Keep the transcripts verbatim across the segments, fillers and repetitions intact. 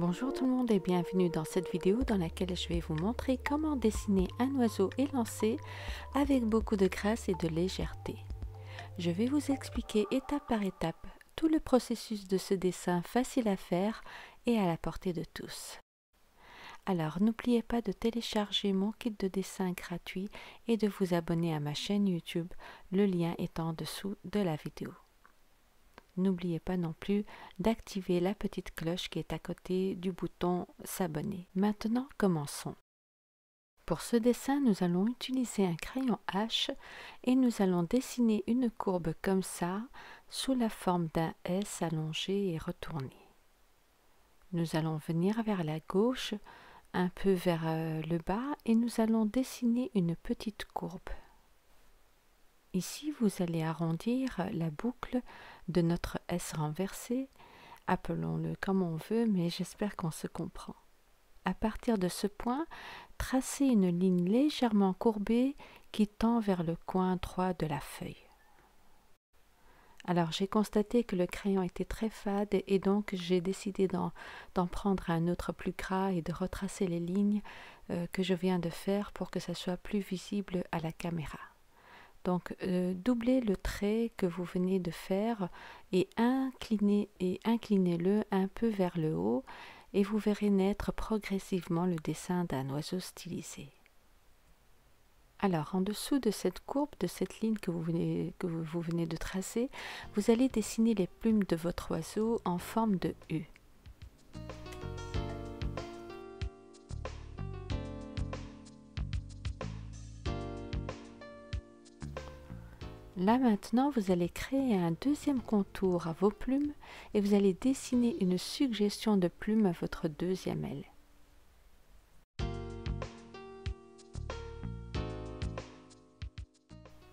Bonjour tout le monde et bienvenue dans cette vidéo dans laquelle je vais vous montrer comment dessiner un oiseau élancé avec beaucoup de grâce et de légèreté. Je vais vous expliquer étape par étape tout le processus de ce dessin facile à faire et à la portée de tous. Alors n'oubliez pas de télécharger mon kit de dessin gratuit et de vous abonner à ma chaîne YouTube, le lien est en dessous de la vidéo. N'oubliez pas non plus d'activer la petite cloche qui est à côté du bouton s'abonner. Maintenant, commençons. Pour ce dessin, nous allons utiliser un crayon H et nous allons dessiner une courbe comme ça, sous la forme d'un S allongé et retourné. Nous allons venir vers la gauche, un peu vers le bas et nous allons dessiner une petite courbe. Ici, vous allez arrondir la boucle de notre S renversé, appelons-le comme on veut, mais j'espère qu'on se comprend. À partir de ce point, tracez une ligne légèrement courbée qui tend vers le coin droit de la feuille. Alors, j'ai constaté que le crayon était très fade et donc j'ai décidé d'en prendre un autre plus gras et de retracer les lignes euh, que je viens de faire pour que ça soit plus visible à la caméra. Donc, euh, doublez le trait que vous venez de faire et inclinez et inclinez-le un peu vers le haut et vous verrez naître progressivement le dessin d'un oiseau stylisé. Alors, en dessous de cette courbe, de cette ligne que vous venez, que vous venez de tracer, vous allez dessiner les plumes de votre oiseau en forme de U. Là maintenant, vous allez créer un deuxième contour à vos plumes et vous allez dessiner une suggestion de plume à votre deuxième aile.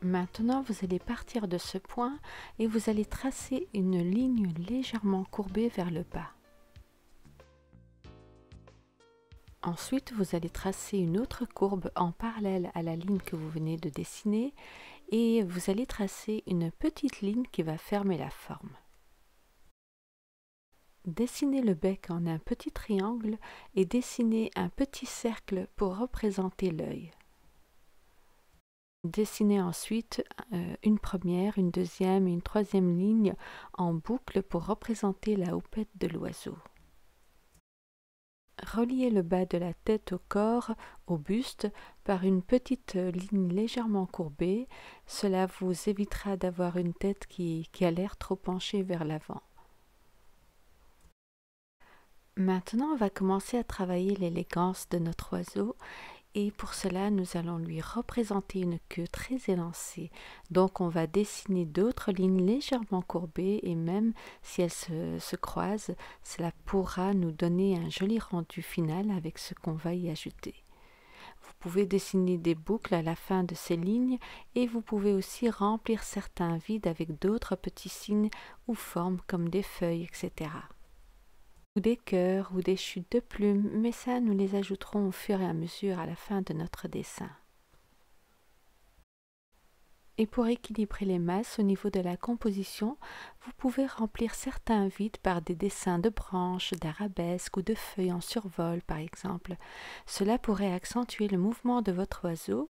Maintenant, vous allez partir de ce point et vous allez tracer une ligne légèrement courbée vers le bas. Ensuite, vous allez tracer une autre courbe en parallèle à la ligne que vous venez de dessiner et vous allez tracer une petite ligne qui va fermer la forme. Dessinez le bec en un petit triangle et dessinez un petit cercle pour représenter l'œil. Dessinez ensuite euh, une première, une deuxième et une troisième ligne en boucle pour représenter la houppette de l'oiseau. Reliez le bas de la tête au corps, au buste, par une petite ligne légèrement courbée. Cela vous évitera d'avoir une tête qui, qui a l'air trop penchée vers l'avant. Maintenant, on va commencer à travailler l'élégance de notre oiseau. Et pour cela, nous allons lui représenter une queue très élancée. Donc, on va dessiner d'autres lignes légèrement courbées et même si elles se, se croisent, cela pourra nous donner un joli rendu final avec ce qu'on va y ajouter. Vous pouvez dessiner des boucles à la fin de ces lignes et vous pouvez aussi remplir certains vides avec d'autres petits signes ou formes comme des feuilles, et cetera ou des cœurs ou des chutes de plumes, mais ça nous les ajouterons au fur et à mesure à la fin de notre dessin. Et pour équilibrer les masses au niveau de la composition, vous pouvez remplir certains vides par des dessins de branches, d'arabesques ou de feuilles en survol par exemple. Cela pourrait accentuer le mouvement de votre oiseau.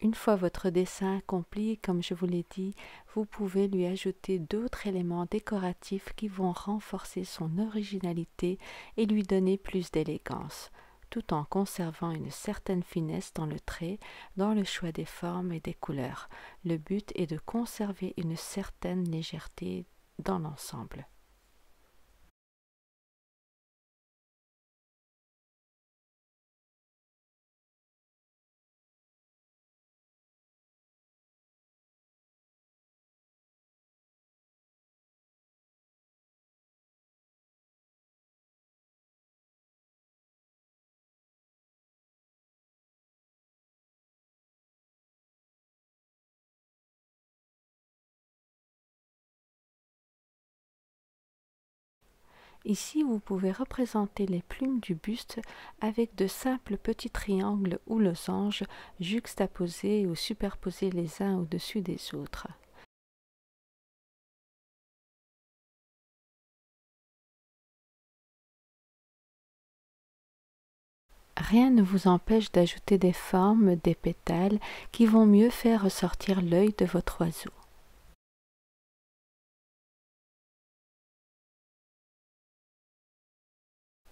Une fois votre dessin accompli, comme je vous l'ai dit, vous pouvez lui ajouter d'autres éléments décoratifs qui vont renforcer son originalité et lui donner plus d'élégance, tout en conservant une certaine finesse dans le trait, dans le choix des formes et des couleurs. Le but est de conserver une certaine légèreté dans l'ensemble. Ici, vous pouvez représenter les plumes du buste avec de simples petits triangles ou losanges juxtaposés ou superposés les uns au-dessus des autres. rien ne vous empêche d'ajouter des formes, des pétales qui vont mieux faire ressortir l'œil de votre oiseau.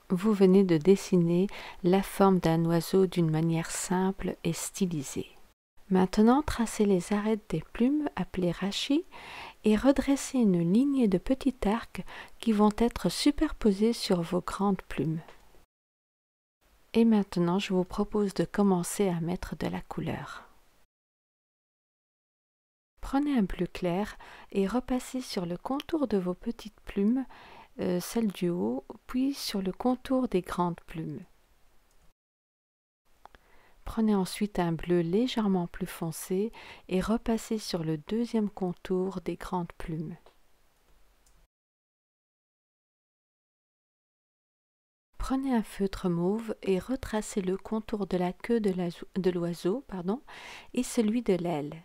Vous venez de dessiner la forme d'un oiseau d'une manière simple et stylisée. Maintenant, tracez les arêtes des plumes, appelées rachis, et redressez une ligne de petits arcs qui vont être superposés sur vos grandes plumes. Et maintenant, je vous propose de commencer à mettre de la couleur. Prenez un bleu clair et repassez sur le contour de vos petites plumes, euh, celle du haut, puis sur le contour des grandes plumes. Prenez ensuite un bleu légèrement plus foncé et repassez sur le deuxième contour des grandes plumes. Prenez un feutre mauve et retracez le contour de la queue de l'oiseau pardon, et celui de l'aile.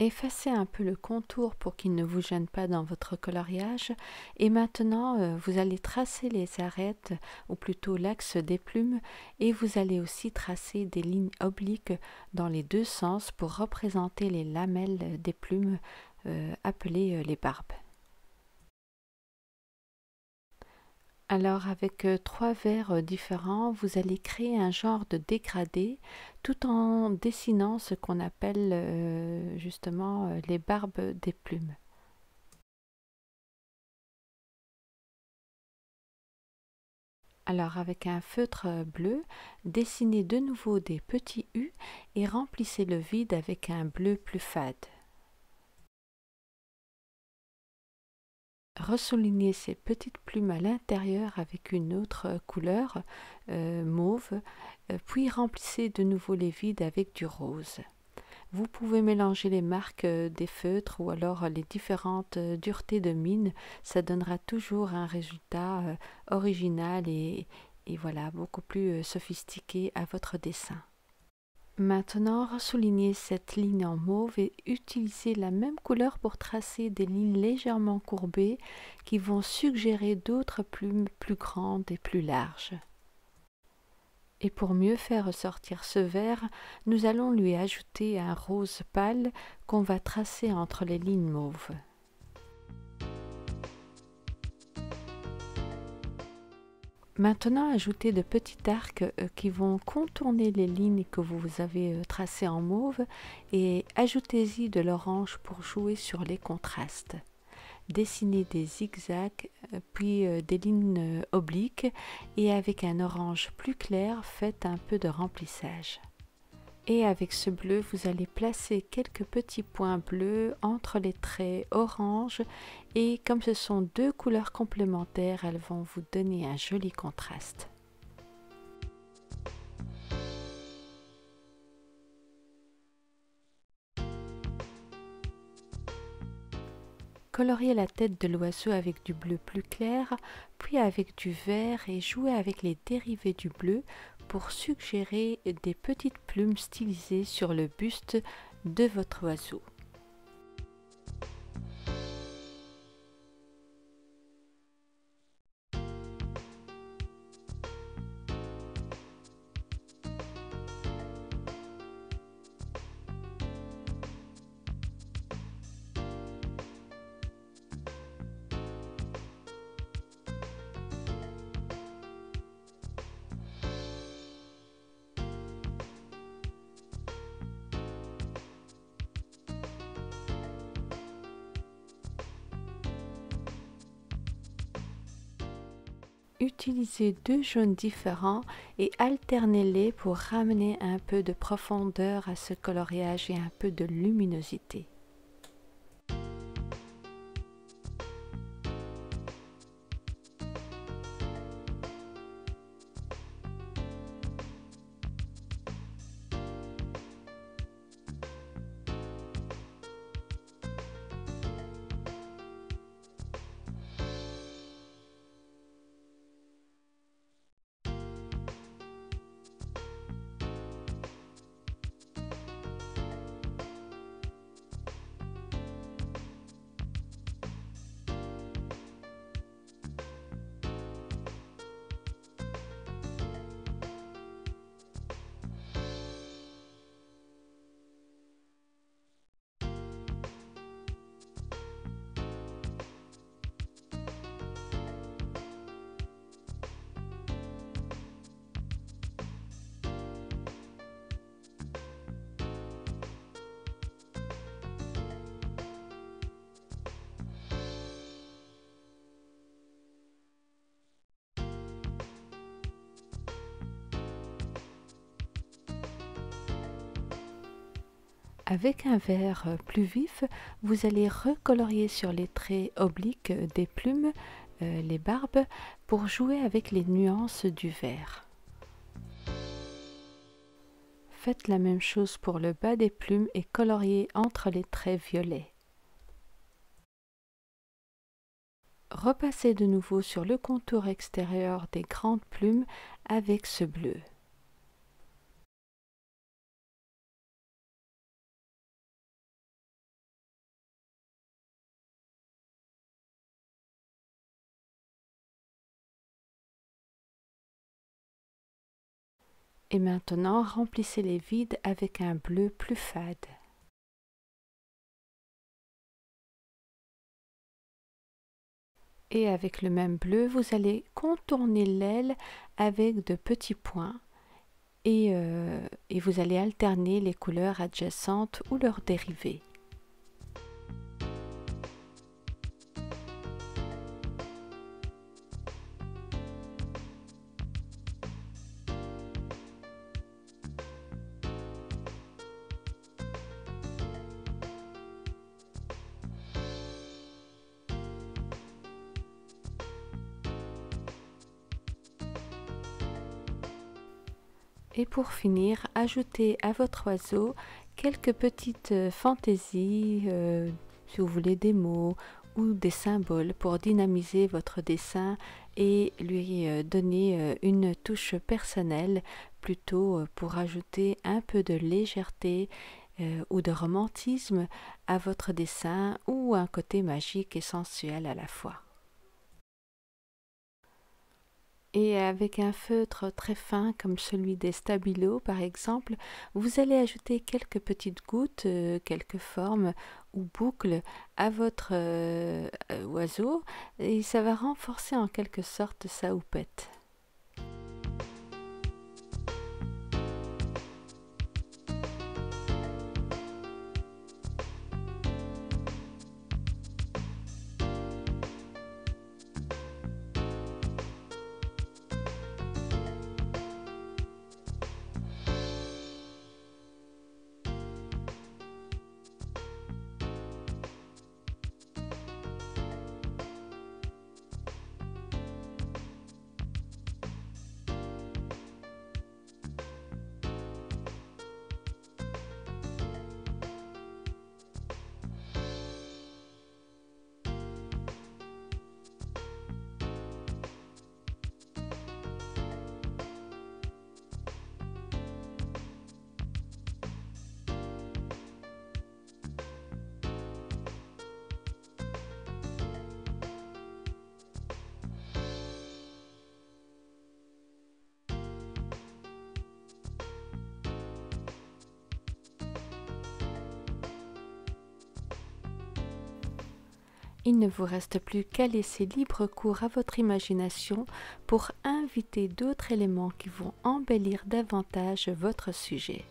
Effacez un peu le contour pour qu'il ne vous gêne pas dans votre coloriage et maintenant euh, vous allez tracer les arêtes ou plutôt l'axe des plumes et vous allez aussi tracer des lignes obliques dans les deux sens pour représenter les lamelles des plumes euh, appelées euh, les barbes. Alors avec euh, trois verres euh, différents, vous allez créer un genre de dégradé tout en dessinant ce qu'on appelle euh, justement euh, les barbes des plumes. Alors avec un feutre bleu, dessinez de nouveau des petits U et remplissez le vide avec un bleu plus fade. Ressoulignez ces petites plumes à l'intérieur avec une autre couleur, euh, mauve, puis remplissez de nouveau les vides avec du rose. Vous pouvez mélanger les marques des feutres ou alors les différentes duretés de mine, ça donnera toujours un résultat original et, et voilà, beaucoup plus sophistiqué à votre dessin. Maintenant, ressoulignez cette ligne en mauve et utilisez la même couleur pour tracer des lignes légèrement courbées qui vont suggérer d'autres plumes plus grandes et plus larges. Et pour mieux faire ressortir ce vert, nous allons lui ajouter un rose pâle qu'on va tracer entre les lignes mauves. Maintenant, ajoutez de petits arcs qui vont contourner les lignes que vous avez tracées en mauve et ajoutez-y de l'orange pour jouer sur les contrastes. Dessinez des zigzags, puis des lignes obliques et avec un orange plus clair, faites un peu de remplissage. Et avec ce bleu, vous allez placer quelques petits points bleus entre les traits orange et comme ce sont deux couleurs complémentaires, elles vont vous donner un joli contraste. Coloriez la tête de l'oiseau avec du bleu plus clair, puis avec du vert et jouez avec les dérivés du bleu pour suggérer des petites plumes stylisées sur le buste de votre oiseau. Utilisez deux jaunes différents et alternez-les pour ramener un peu de profondeur à ce coloriage et un peu de luminosité. Avec un vert plus vif, vous allez recolorier sur les traits obliques des plumes, euh, les barbes, pour jouer avec les nuances du vert. Faites la même chose pour le bas des plumes et coloriez entre les traits violets. Repassez de nouveau sur le contour extérieur des grandes plumes avec ce bleu. Et maintenant, remplissez les vides avec un bleu plus fade. Et avec le même bleu, vous allez contourner l'aile avec de petits points et, euh, et vous allez alterner les couleurs adjacentes ou leurs dérivés. Et pour finir, ajoutez à votre oiseau quelques petites fantaisies, euh, si vous voulez des mots ou des symboles pour dynamiser votre dessin et lui donner une touche personnelle, plutôt pour ajouter un peu de légèreté euh, ou de romantisme à votre dessin ou un côté magique et sensuel à la fois. Et avec un feutre très fin comme celui des stabilos par exemple, vous allez ajouter quelques petites gouttes, euh, quelques formes ou boucles à votre euh, oiseau et ça va renforcer en quelque sorte sa houppette. Il ne vous reste plus qu'à laisser libre cours à votre imagination pour inviter d'autres éléments qui vont embellir davantage votre sujet.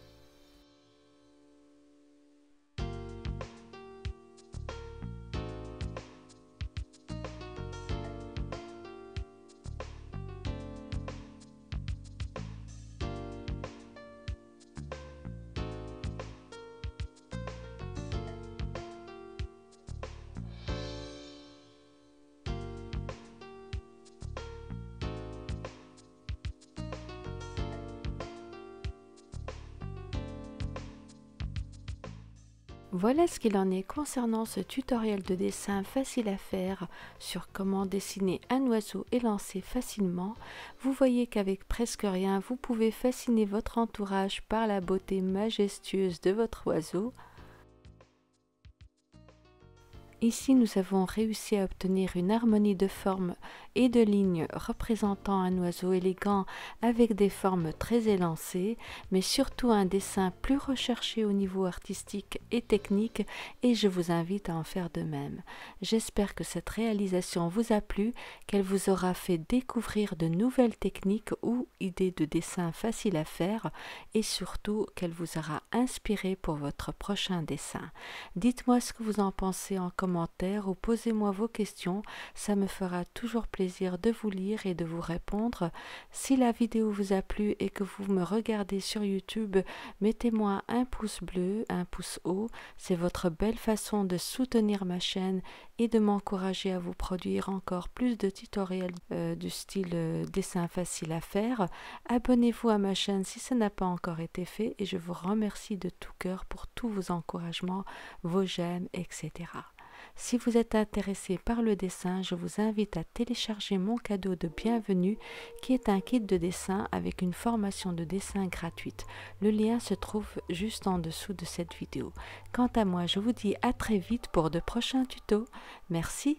Voilà ce qu'il en est concernant ce tutoriel de dessin facile à faire sur comment dessiner un oiseau et lancer facilement. Vous voyez qu'avec presque rien, vous pouvez fasciner votre entourage par la beauté majestueuse de votre oiseau. Ici, nous avons réussi à obtenir une harmonie de formes et de lignes représentant un oiseau élégant avec des formes très élancées, mais surtout un dessin plus recherché au niveau artistique et technique, et je vous invite à en faire de même. J'espère que cette réalisation vous a plu, qu'elle vous aura fait découvrir de nouvelles techniques ou idées de dessin faciles à faire, et surtout qu'elle vous aura inspiré pour votre prochain dessin. Dites-moi ce que vous en pensez en commentaire commentaires ou posez-moi vos questions, ça me fera toujours plaisir de vous lire et de vous répondre. Si la vidéo vous a plu et que vous me regardez sur YouTube, mettez-moi un pouce bleu, un pouce haut, c'est votre belle façon de soutenir ma chaîne et de m'encourager à vous produire encore plus de tutoriels euh, du style euh, dessin facile à faire. Abonnez-vous à ma chaîne si ça n'a pas encore été fait et je vous remercie de tout cœur pour tous vos encouragements, vos j'aime, et cetera. Si vous êtes intéressé par le dessin, je vous invite à télécharger mon cadeau de bienvenue qui est un kit de dessin avec une formation de dessin gratuite. Le lien se trouve juste en dessous de cette vidéo. Quant à moi, je vous dis à très vite pour de prochains tutos. Merci.